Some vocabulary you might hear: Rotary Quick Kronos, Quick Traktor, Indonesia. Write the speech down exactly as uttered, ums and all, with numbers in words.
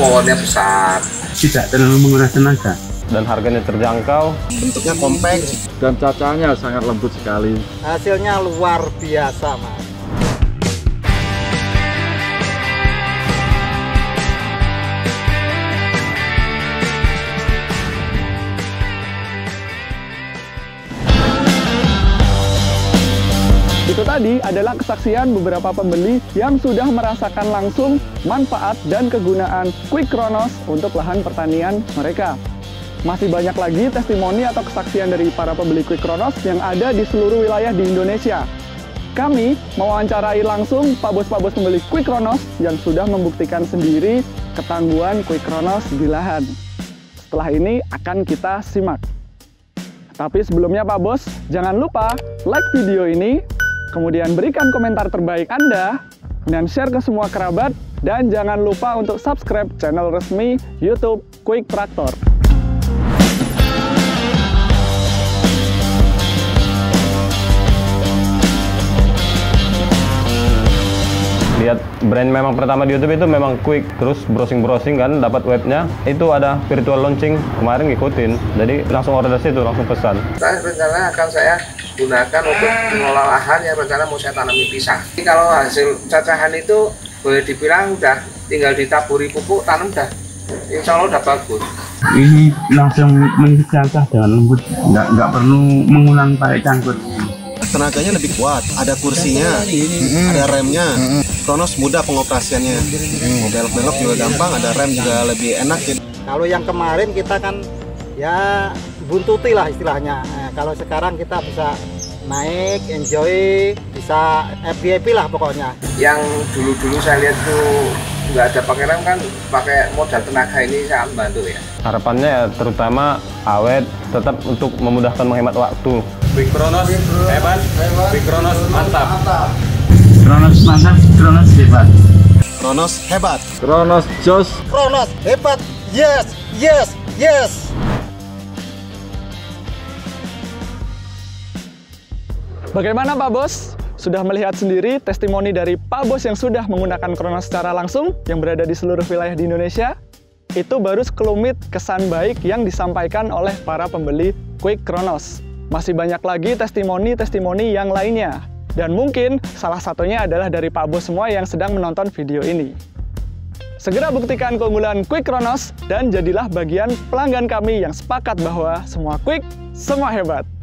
responnya pesat, tidak terlalu menguras tenaga, dan harganya terjangkau. Bentuknya kompak dan cacahnya sangat lembut sekali. Hasilnya luar biasa, Mas. Itu tadi adalah kesaksian beberapa pembeli yang sudah merasakan langsung manfaat dan kegunaan Quick Kronos untuk lahan pertanian mereka. Masih banyak lagi testimoni atau kesaksian dari para pembeli Quick Kronos yang ada di seluruh wilayah di Indonesia. Kami mewawancarai langsung Pak Bos-Pak Bos pembeli Quick Kronos yang sudah membuktikan sendiri ketangguhan Quick Kronos di lahan. Setelah ini akan kita simak. Tapi sebelumnya Pak Bos, jangan lupa like video ini, kemudian berikan komentar terbaik Anda, dan share ke semua kerabat. Dan jangan lupa untuk subscribe channel resmi YouTube Quick Traktor. Lihat brand memang pertama di YouTube itu memang Quick, terus browsing-browsing kan dapat webnya, itu ada virtual launching kemarin ngikutin, jadi langsung order situ, langsung pesan. Nah, rencana akan saya gunakan untuk mengelola lahan yang rencana mau saya tanami pisang. Jadi kalau hasil cacahan itu boleh dibilang udah tinggal ditaburi pupuk, tanam dah, insya Allah udah bagus. Ini langsung mencacah dengan lembut, nggak nggak perlu mengulang pakai cangkul. Tenaganya lebih kuat, ada kursinya, mm-hmm. ada remnya, mm-hmm. Kronos mudah pengoperasiannya, mm-hmm. belok-belok juga gampang, ada rem juga lebih enak. Kalau yang kemarin kita kan ya buntuti lah istilahnya, nah, kalau sekarang kita bisa naik, enjoy, bisa happy-happy lah pokoknya. Yang dulu-dulu saya lihat tuh nggak ada pakai rem kan, pakai modal tenaga ini sangat membantu ya. Harapannya ya terutama awet, tetap untuk memudahkan menghemat waktu. Quick Kronos hebat, Quick Kronos mantap. Kronos mantap, Kronos hebat. Kronos hebat. Kronos jos. Kronos hebat. Yes, yes, yes. Bagaimana Pak Bos? Sudah melihat sendiri testimoni dari Pak Bos yang sudah menggunakan Kronos secara langsung yang berada di seluruh wilayah di Indonesia. Itu baru sekelumit kesan baik yang disampaikan oleh para pembeli Quick Kronos. Masih banyak lagi testimoni-testimoni yang lainnya. Dan mungkin salah satunya adalah dari Pak Bos semua yang sedang menonton video ini. Segera buktikan keunggulan Quick Kronos dan jadilah bagian pelanggan kami yang sepakat bahwa semua Quick, semua hebat.